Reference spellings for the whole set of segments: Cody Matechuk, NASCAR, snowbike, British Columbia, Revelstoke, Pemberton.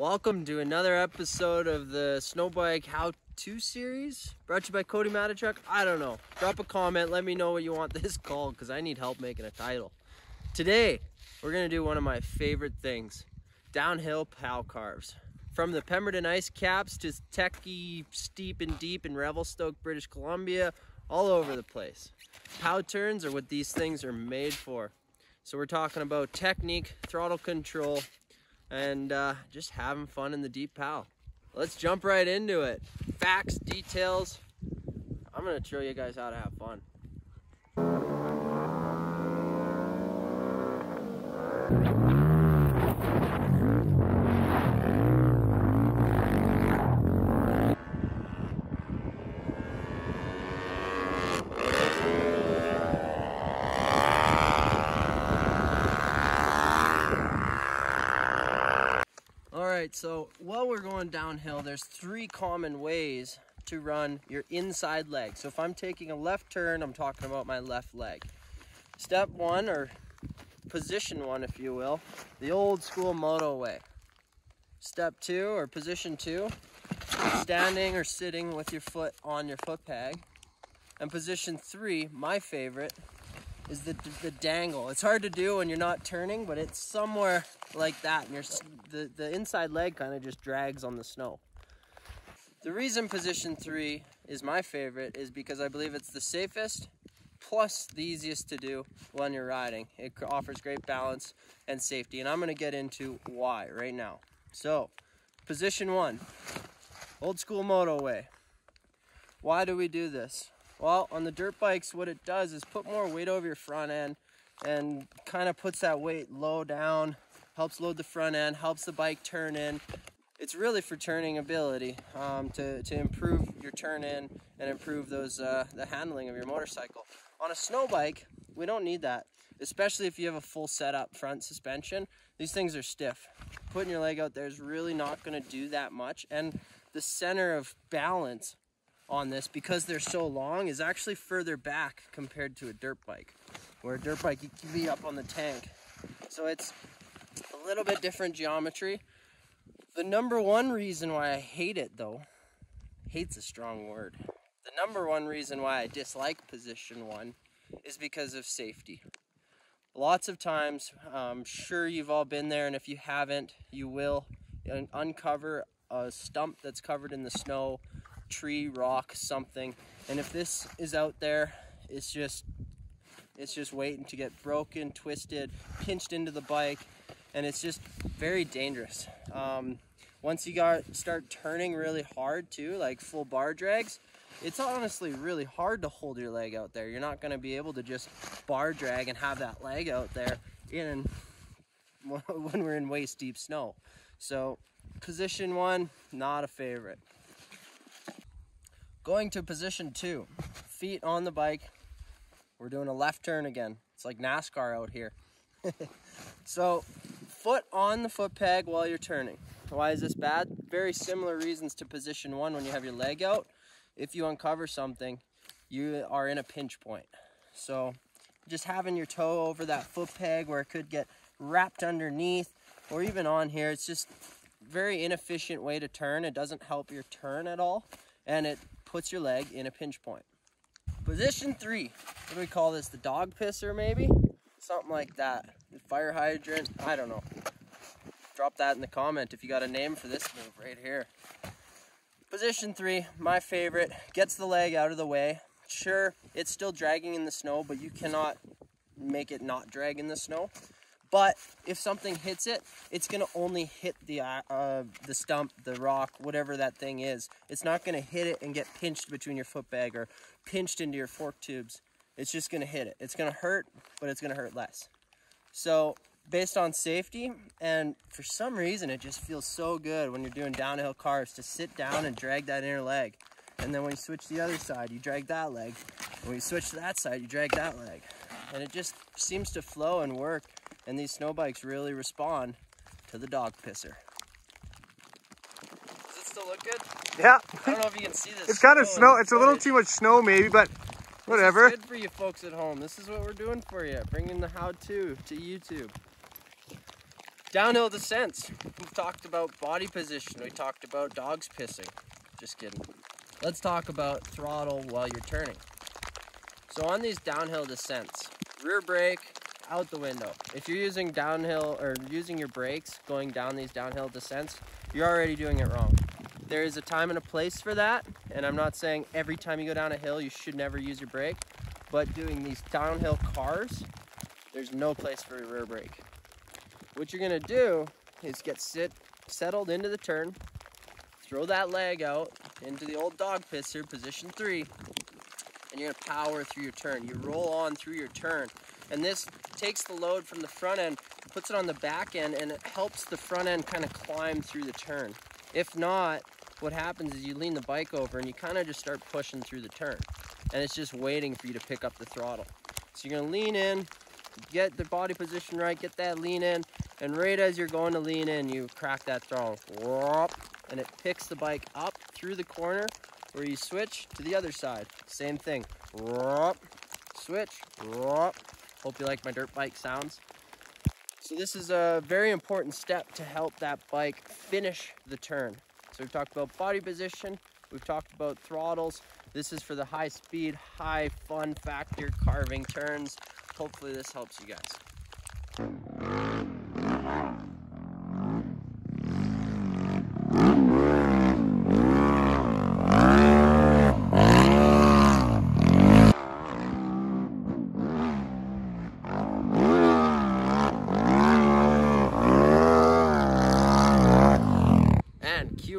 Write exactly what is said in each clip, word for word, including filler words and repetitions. Welcome to another episode of the Snowbike How-To Series, brought to you by Cody Matechuk. I don't know. Drop a comment. Let me know what you want this called, because I need help making a title. Today, we're going to do one of my favorite things, downhill pow carves. From the Pemberton ice caps to techie, steep and deep in Revelstoke, British Columbia, all over the place. Pow turns are what these things are made for. So we're talking about technique, throttle control, and uh, just having fun in the deep pow. Let's jump right into it. Facts, details. I'm gonna show you guys how to have fun. Alright, so while we're going downhill, there's three common ways to run your inside leg. So if I'm taking a left turn, I'm talking about my left leg. Step one, or position one if you will, the old school moto way. Step two, or position two, standing or sitting with your foot on your foot peg. And position three, my favorite, is the, the dangle. It's hard to do when you're not turning, but it's somewhere like that, and your the, the inside leg kind of just drags on the snow. The reason position three is my favorite is because I believe it's the safest, plus the easiest to do when you're riding. It offers great balance and safety, and I'm gonna get into why right now. So, position one, old school moto way. Why do we do this? Well, on the dirt bikes, what it does is put more weight over your front end and kind of puts that weight low down, helps load the front end, helps the bike turn in. It's really for turning ability, um, to, to improve your turn in and improve those uh, the handling of your motorcycle. On a snow bike, we don't need that, especially if you have a full setup front suspension. These things are stiff. Putting your leg out there is really not gonna do that much, and the center of balance on this, because they're so long, is actually further back compared to a dirt bike, where a dirt bike, you can be up on the tank. So it's a little bit different geometry. The number one reason why I hate it though, hate's a strong word. The number one reason why I dislike position one is because of safety. Lots of times, I'm sure you've all been there, and if you haven't, you will uncover a stump that's covered in the snow, tree, rock, something. And if this is out there, it's just, it's just waiting to get broken, twisted, pinched into the bike. And it's just very dangerous. Um, once you got, start turning really hard too, like full bar drags, it's honestly really hard to hold your leg out there. You're not gonna be able to just bar drag and have that leg out there in when we're in waist deep snow. So position one, not a favorite. Going to position two, feet on the bike. We're doing a left turn again. It's like NASCAR out here. So, foot on the foot peg while you're turning. Why is this bad? Very similar reasons to position one when you have your leg out. If you uncover something, you are in a pinch point. So, just having your toe over that foot peg where it could get wrapped underneath or even on here, it's just very inefficient way to turn. It doesn't help your turn at all, and it puts your leg in a pinch point. Position three, what do we call this? The dog pisser maybe? Something like that. Fire hydrant, I don't know. Drop that in the comment if you got a name for this move right here. Position three, my favorite, gets the leg out of the way. Sure, it's still dragging in the snow, but you cannot make it not drag in the snow. But if something hits it, it's gonna only hit the, uh, the stump, the rock, whatever that thing is. It's not gonna hit it and get pinched between your foot bag or pinched into your fork tubes. It's just gonna hit it. It's gonna hurt, but it's gonna hurt less. So based on safety, and for some reason, it just feels so good when you're doing downhill carves to sit down and drag that inner leg. And then when you switch the other side, you drag that leg. And when you switch to that side, you drag that leg. And it just seems to flow and work. And these snow bikes really respond to the dog pisser. Does it still look good? Yeah. I don't know if you can see this. It's kind of snow. It's a little too much snow maybe, but whatever. This is good for you folks at home. This is what we're doing for you, bringing the how-to to YouTube. Downhill descents. We've talked about body position. We talked about dogs pissing. Just kidding. Let's talk about throttle while you're turning. So on these downhill descents, rear brake, out the window. If you're using downhill or using your brakes going down these downhill descents, you're already doing it wrong. There is a time and a place for that, and I'm not saying every time you go down a hill you should never use your brake, but doing these downhill cars, there's no place for a rear brake. What you're gonna do is get sit settled into the turn, throw that leg out into the old dog pisser, position three, and you're gonna power through your turn. You roll on through your turn, and this takes the load from the front end, puts it on the back end, and it helps the front end kind of climb through the turn. If not, what happens is you lean the bike over and you kind of just start pushing through the turn, and it's just waiting for you to pick up the throttle. So you're gonna lean in, get the body position right, get that lean in, and right as you're going to lean in, you crack that throttle, and it picks the bike up through the corner where you switch to the other side. Same thing, switch. Hope you like my dirt bike sounds. So this is a very important step to help that bike finish the turn. So we've talked about body position, we've talked about throttles. This is for the high speed, high fun factor carving turns. Hopefully this helps you guys.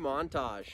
Montage.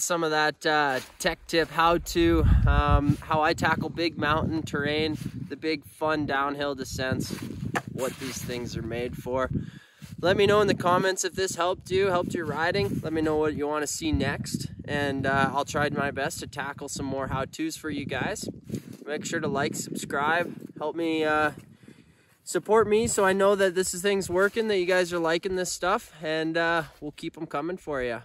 Some of that uh, tech tip, how to um, how I tackle big mountain terrain, the big fun downhill descents, what these things are made for. Let me know in the comments if this helped you, helped your riding. Let me know what you want to see next, and uh, I'll try my best to tackle some more how-tos for you guys. Make sure to like, subscribe, help me uh, support me so I know that this is things working, that you guys are liking this stuff, and uh, we'll keep them coming for you.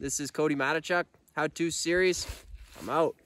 This is Cody Matechuk, How To Series. I'm out.